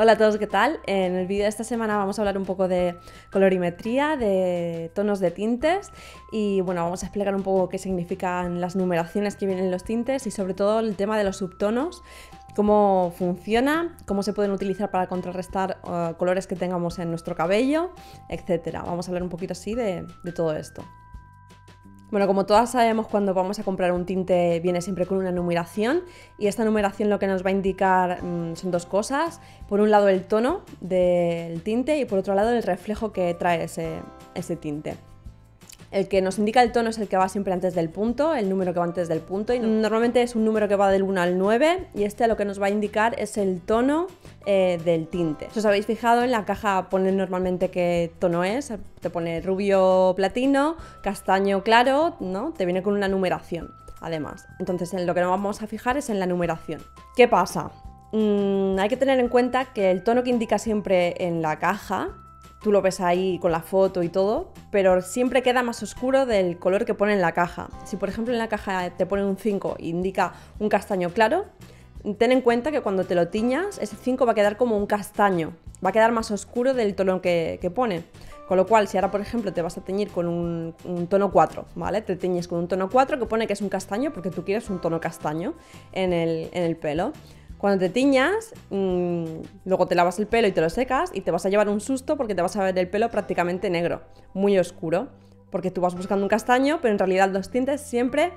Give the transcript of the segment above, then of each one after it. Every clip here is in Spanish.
Hola a todos, ¿qué tal? En el vídeo de esta semana vamos a hablar un poco de colorimetría, de tonos de tintes y bueno, vamos a explicar un poco qué significan las numeraciones que vienen en los tintes y sobre todo el tema de los subtonos, cómo funciona, cómo se pueden utilizar para contrarrestar colores que tengamos en nuestro cabello, etcétera. Vamos a hablar un poquito así de todo esto. Bueno, como todas sabemos, cuando vamos a comprar un tinte viene siempre con una numeración y esta numeración lo que nos va a indicar son dos cosas. Por un lado el tono del tinte y por otro lado el reflejo que trae ese tinte. El que nos indica el tono es el que va siempre antes del punto, el número que va antes del punto, y normalmente es un número que va del 1 al 9 y este lo que nos va a indicar es el tono del tinte. Si os habéis fijado, en la caja pone normalmente qué tono es, te pone rubio platino, castaño claro, ¿no? Te viene con una numeración además. Entonces en lo que nos vamos a fijar es en la numeración. ¿Qué pasa? Hay que tener en cuenta que el tono que indica siempre en la caja, tú lo ves ahí con la foto y todo, pero siempre queda más oscuro del color que pone en la caja. Si por ejemplo en la caja te pone un 5 e indica un castaño claro, ten en cuenta que cuando te lo tiñas, ese 5 va a quedar como un castaño, va a quedar más oscuro del tono que pone. Con lo cual, si ahora por ejemplo te vas a teñir con un tono 4, ¿vale? Te teñes con un tono 4 que pone que es un castaño porque tú quieres un tono castaño en el pelo. Cuando te tiñas, luego te lavas el pelo y te lo secas y te vas a llevar un susto porque te vas a ver el pelo prácticamente negro, muy oscuro, porque tú vas buscando un castaño, pero en realidad los tintes siempre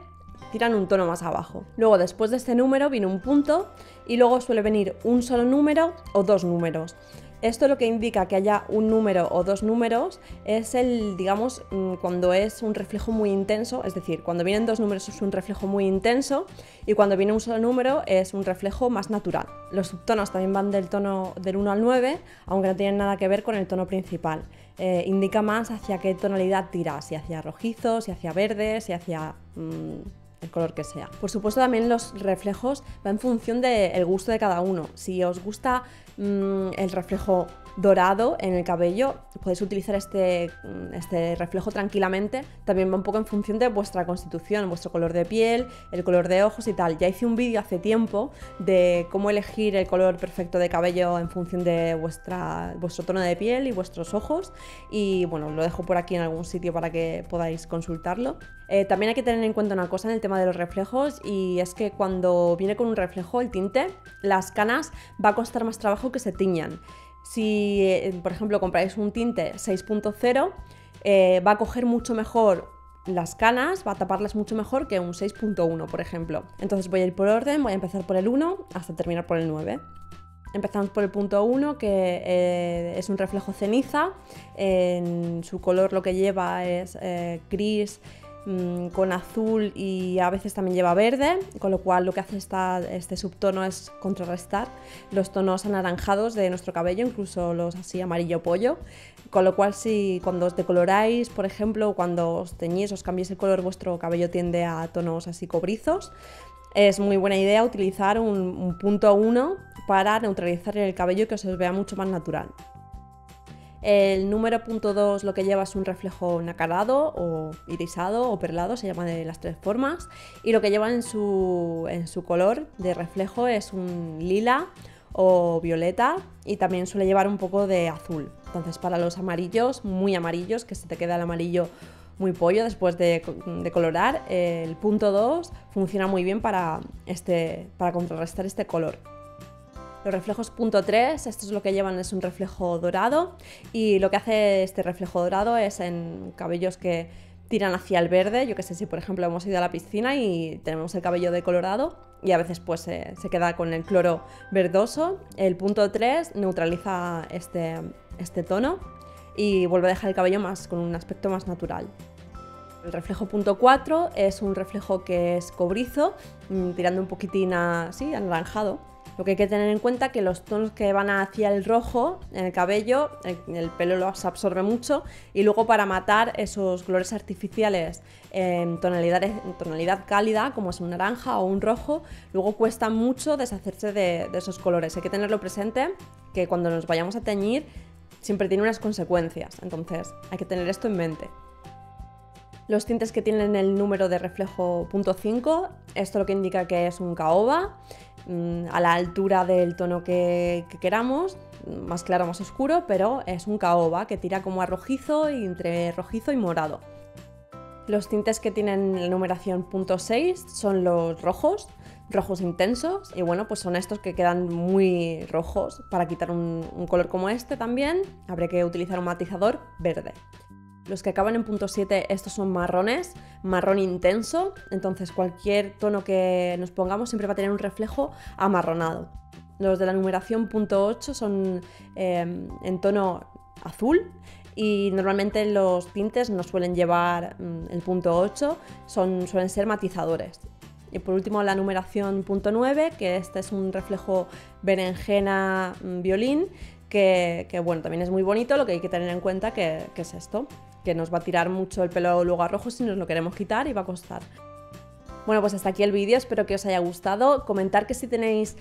tiran un tono más abajo. Luego después de este número viene un punto y luego suele venir un solo número o dos números. Esto lo que indica que haya un número o dos números es el, digamos, cuando es un reflejo muy intenso, es decir, cuando vienen dos números es un reflejo muy intenso y cuando viene un solo número es un reflejo más natural. Los subtonos también van del tono del 1 al 9, aunque no tienen nada que ver con el tono principal. Indica más hacia qué tonalidad tiras, si hacia rojizo, si hacia verde, si hacia... el color que sea. Por supuesto, también los reflejos van en función del gusto de cada uno. Si os gusta el reflejo dorado en el cabello, podéis utilizar este reflejo tranquilamente. También va un poco en función de vuestra constitución, vuestro color de piel, el color de ojos y tal. Ya hice un vídeo hace tiempo de cómo elegir el color perfecto de cabello en función de vuestro tono de piel y vuestros ojos, y bueno, lo dejo por aquí en algún sitio para que podáis consultarlo. También hay que tener en cuenta una cosa en el tema de los reflejos, y es que cuando viene con un reflejo el tinte, las canas va a costar más trabajo que se tiñan. Si, por ejemplo, compráis un tinte 6.0, va a coger mucho mejor las canas, va a taparlas mucho mejor que un 6.1, por ejemplo. Entonces voy a ir por orden, voy a empezar por el 1 hasta terminar por el 9. Empezamos por el punto 1, que es un reflejo ceniza. En su color lo que lleva es gris con azul y a veces también lleva verde, con lo cual lo que hace este subtono es contrarrestar los tonos anaranjados de nuestro cabello, incluso los así amarillo pollo, con lo cual si cuando os decoloráis, por ejemplo, cuando os teñís, os cambiéis el color, vuestro cabello tiende a tonos así cobrizos. Es muy buena idea utilizar un punto 1 para neutralizar el cabello y que os vea mucho más natural. El número punto 2 lo que lleva es un reflejo nacarado o irisado o perlado, se llama de las tres formas, y lo que lleva en su color de reflejo es un lila o violeta, y también suele llevar un poco de azul. Entonces para los amarillos, muy amarillos, que se te queda el amarillo muy pollo después de colorar, el punto 2 funciona muy bien para contrarrestar este color. Los reflejos punto 3, esto es lo que llevan, es un reflejo dorado, y lo que hace este reflejo dorado es en cabellos que tiran hacia el verde. Yo que sé, si por ejemplo hemos ido a la piscina y tenemos el cabello decolorado y a veces pues se queda con el cloro verdoso, el punto 3 neutraliza este tono y vuelve a dejar el cabello con un aspecto más natural. El reflejo punto 4 es un reflejo que es cobrizo, tirando un poquitín así, anaranjado. Lo que hay que tener en cuenta es que los tonos que van hacia el rojo en el cabello, el pelo los absorbe mucho, y luego para matar esos colores artificiales en tonalidad cálida, como es un naranja o un rojo, luego cuesta mucho deshacerse de esos colores. Hay que tenerlo presente, que cuando nos vayamos a teñir siempre tiene unas consecuencias, entonces hay que tener esto en mente. Los tintes que tienen el número de reflejo punto 5, esto lo que indica que es un caoba, a la altura del tono que queramos, más claro, más oscuro, pero es un caoba que tira como a rojizo y entre rojizo y morado. Los tintes que tienen la numeración .6 son los rojos, rojos intensos, y bueno, pues son estos que quedan muy rojos. Para quitar un color como este también habré que utilizar un matizador verde. Los que acaban en .7, estos son marrones, marrón intenso, entonces cualquier tono que nos pongamos siempre va a tener un reflejo amarronado. Los de la numeración .8 son en tono azul, y normalmente los tintes no suelen llevar el .8, suelen ser matizadores. Y por último la numeración .9, que este es un reflejo berenjena violín, que bueno, también es muy bonito. Lo que hay que tener en cuenta que es esto, que nos va a tirar mucho el pelo luego a rojo si nos lo queremos quitar, y va a costar. Bueno, pues hasta aquí el vídeo, espero que os haya gustado. Comentar que si tenéis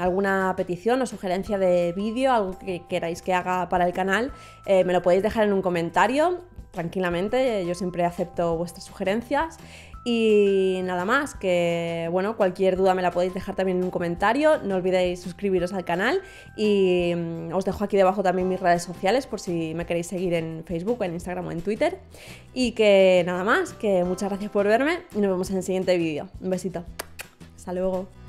alguna petición o sugerencia de vídeo, algo que queráis que haga para el canal, me lo podéis dejar en un comentario tranquilamente, yo siempre acepto vuestras sugerencias. Y nada más, que bueno, cualquier duda me la podéis dejar también en un comentario, no olvidéis suscribiros al canal, y os dejo aquí debajo también mis redes sociales por si me queréis seguir en Facebook, en Instagram o en Twitter. Y que nada más, que muchas gracias por verme y nos vemos en el siguiente vídeo. Un besito, hasta luego.